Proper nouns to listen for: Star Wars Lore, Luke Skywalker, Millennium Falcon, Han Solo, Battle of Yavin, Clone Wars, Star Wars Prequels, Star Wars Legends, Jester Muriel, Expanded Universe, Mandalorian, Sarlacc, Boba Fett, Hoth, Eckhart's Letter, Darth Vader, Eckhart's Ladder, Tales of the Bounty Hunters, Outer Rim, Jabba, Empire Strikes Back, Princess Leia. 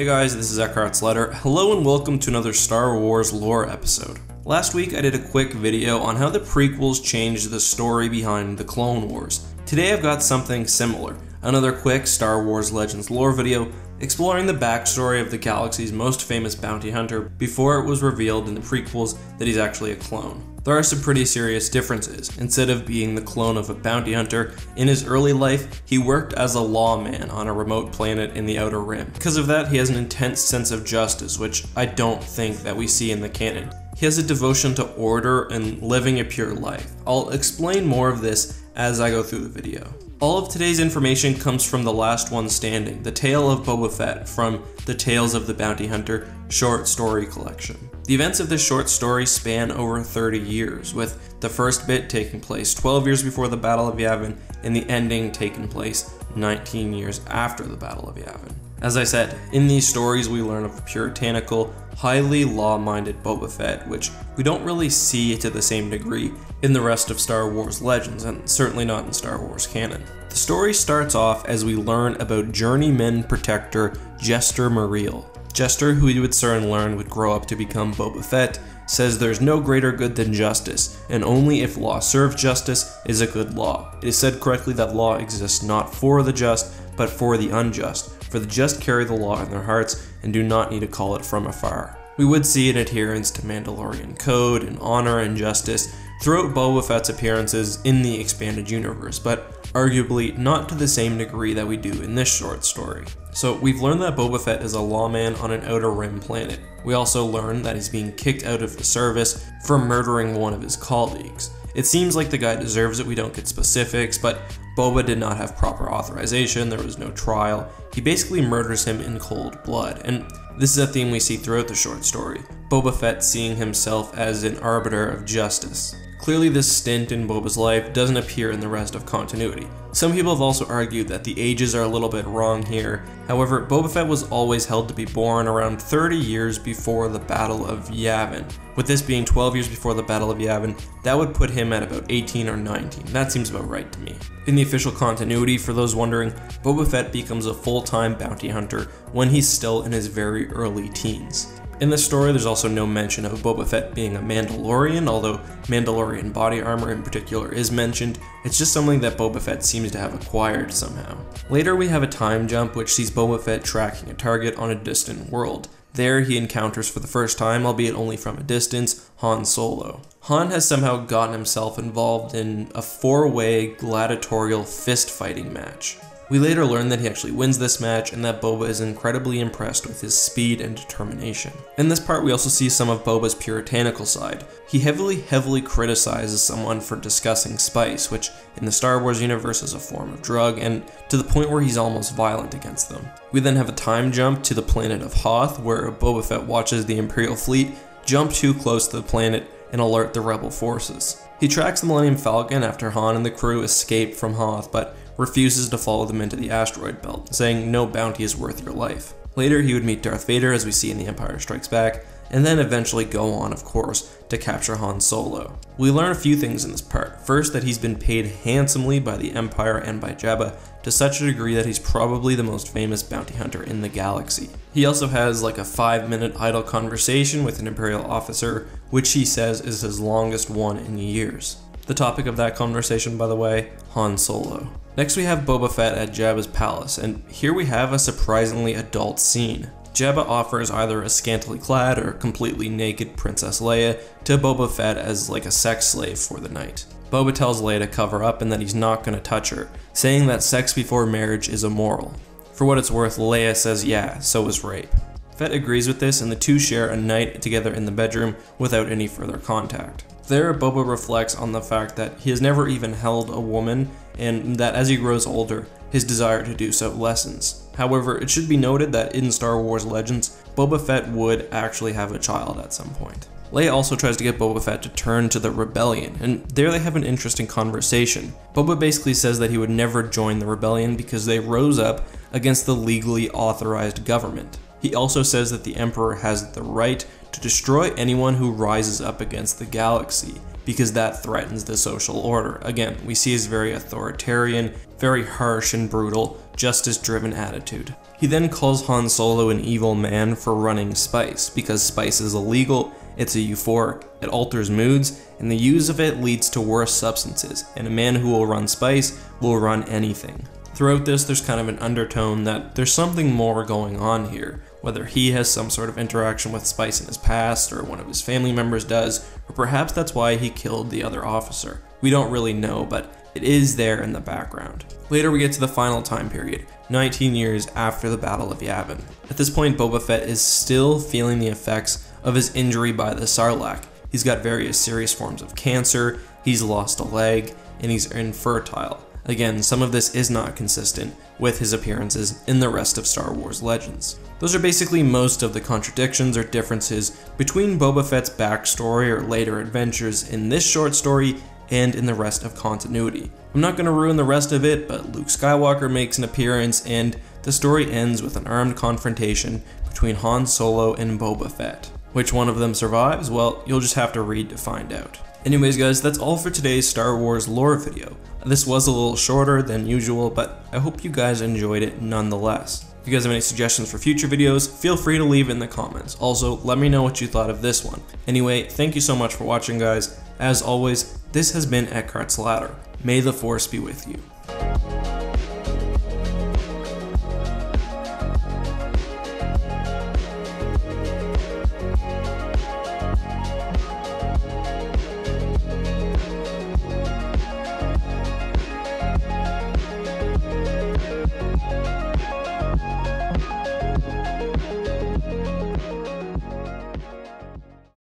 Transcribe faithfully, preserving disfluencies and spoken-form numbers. Hey guys, this is Eckhart's Letter. Hello and welcome to another Star Wars lore episode. Last week I did a quick video on how the prequels changed the story behind the Clone Wars. Today I've got something similar, another quick Star Wars Legends lore video exploring the backstory of the galaxy's most famous bounty hunter before it was revealed in the prequels that he's actually a clone. There are some pretty serious differences. Instead of being the clone of a bounty hunter, in his early life, he worked as a lawman on a remote planet in the Outer Rim. Because of that, he has an intense sense of justice, which I don't think that we see in the canon. He has a devotion to order and living a pure life. I'll explain more of this as I go through the video. All of today's information comes from The Last One Standing, the tale of Boba Fett from the Tales of the Bounty Hunter short story collection. The events of this short story span over thirty years, with the first bit taking place twelve years before the Battle of Yavin and the ending taking place nineteen years after the Battle of Yavin. As I said, in these stories we learn of puritanical, highly law-minded Boba Fett, which we don't really see to the same degree in the rest of Star Wars Legends, and certainly not in Star Wars canon. The story starts off as we learn about journeyman protector Jester Muriel. Jester, who we would soon learn would grow up to become Boba Fett, says there's no greater good than justice, and only if law serves justice is a good law. It is said correctly that law exists not for the just, but for the unjust, for the just carry the law in their hearts and do not need to call it from afar. We would see an adherence to Mandalorian code and honor and justice throughout Boba Fett's appearances in the Expanded Universe, but arguably not to the same degree that we do in this short story. So we've learned that Boba Fett is a lawman on an Outer Rim planet. We also learn that he's being kicked out of the service for murdering one of his colleagues. It seems like the guy deserves it, we don't get specifics, but Boba did not have proper authorization, there was no trial. He basically murders him in cold blood, and this is a theme we see throughout the short story, Boba Fett seeing himself as an arbiter of justice. Clearly this stint in Boba's life doesn't appear in the rest of continuity. Some people have also argued that the ages are a little bit wrong here. However, Boba Fett was always held to be born around thirty years before the Battle of Yavin. With this being twelve years before the Battle of Yavin, that would put him at about eighteen or nineteen. That seems about right to me. In the official continuity, for those wondering, Boba Fett becomes a full-time bounty hunter when he's still in his very early teens. In this story, there's also no mention of Boba Fett being a Mandalorian, although Mandalorian body armor in particular is mentioned. It's just something that Boba Fett seems to have acquired somehow. Later, we have a time jump which sees Boba Fett tracking a target on a distant world. There, he encounters for the first time, albeit only from a distance, Han Solo. Han has somehow gotten himself involved in a four-way gladiatorial fist-fighting match. We later learn that he actually wins this match and that Boba is incredibly impressed with his speed and determination. In this part we also see some of Boba's puritanical side. He heavily, heavily criticizes someone for discussing spice, which in the Star Wars universe is a form of drug, and to the point where he's almost violent against them. We then have a time jump to the planet of Hoth, where Boba Fett watches the Imperial fleet jump too close to the planet and alert the rebel forces. He tracks the Millennium Falcon after Han and the crew escape from Hoth, but refuses to follow them into the asteroid belt, saying no bounty is worth your life. Later he would meet Darth Vader, as we see in The Empire Strikes Back, and then eventually go on, of course, to capture Han Solo. We learn a few things in this part. First, that he's been paid handsomely by the Empire and by Jabba to such a degree that he's probably the most famous bounty hunter in the galaxy. He also has like a five minute idle conversation with an Imperial officer, which he says is his longest one in years. The topic of that conversation, by the way, Han Solo. Next we have Boba Fett at Jabba's palace, and here we have a surprisingly adult scene. Jabba offers either a scantily clad or completely naked Princess Leia to Boba Fett as like a sex slave for the night. Boba tells Leia to cover up and that he's not going to touch her, saying that sex before marriage is immoral. For what it's worth, Leia says yeah, so is rape. Fett agrees with this and the two share a night together in the bedroom without any further contact. There, Boba reflects on the fact that he has never even held a woman, and that as he grows older, his desire to do so lessens. However, it should be noted that in Star Wars Legends, Boba Fett would actually have a child at some point. Leia also tries to get Boba Fett to turn to the rebellion, and there they have an interesting conversation. Boba basically says that he would never join the rebellion because they rose up against the legally authorized government. He also says that the Emperor has the right to destroy anyone who rises up against the galaxy, because that threatens the social order. Again, we see his very authoritarian, very harsh and brutal justice-driven attitude. He then calls Han Solo an evil man for running spice, because spice is illegal, it's a euphoric, it alters moods, and the use of it leads to worse substances, and a man who will run spice will run anything. Throughout this, there's kind of an undertone that there's something more going on here, whether he has some sort of interaction with spice in his past, or one of his family members does, or perhaps that's why he killed the other officer. We don't really know, but it is there in the background. Later we get to the final time period, nineteen years after the Battle of Yavin. At this point, Boba Fett is still feeling the effects of his injury by the Sarlacc. He's got various serious forms of cancer, he's lost a leg, and he's infertile. Again, some of this is not consistent with his appearances in the rest of Star Wars Legends. Those are basically most of the contradictions or differences between Boba Fett's backstory or later adventures in this short story and in the rest of continuity. I'm not going to ruin the rest of it, but Luke Skywalker makes an appearance, and the story ends with an armed confrontation between Han Solo and Boba Fett. Which one of them survives? Well, you'll just have to read to find out. Anyways guys, that's all for today's Star Wars lore video. This was a little shorter than usual, but I hope you guys enjoyed it nonetheless. If you guys have any suggestions for future videos, feel free to leave in the comments. Also, let me know what you thought of this one. Anyway, thank you so much for watching guys. As always, this has been Eckhart's Ladder. May the Force be with you.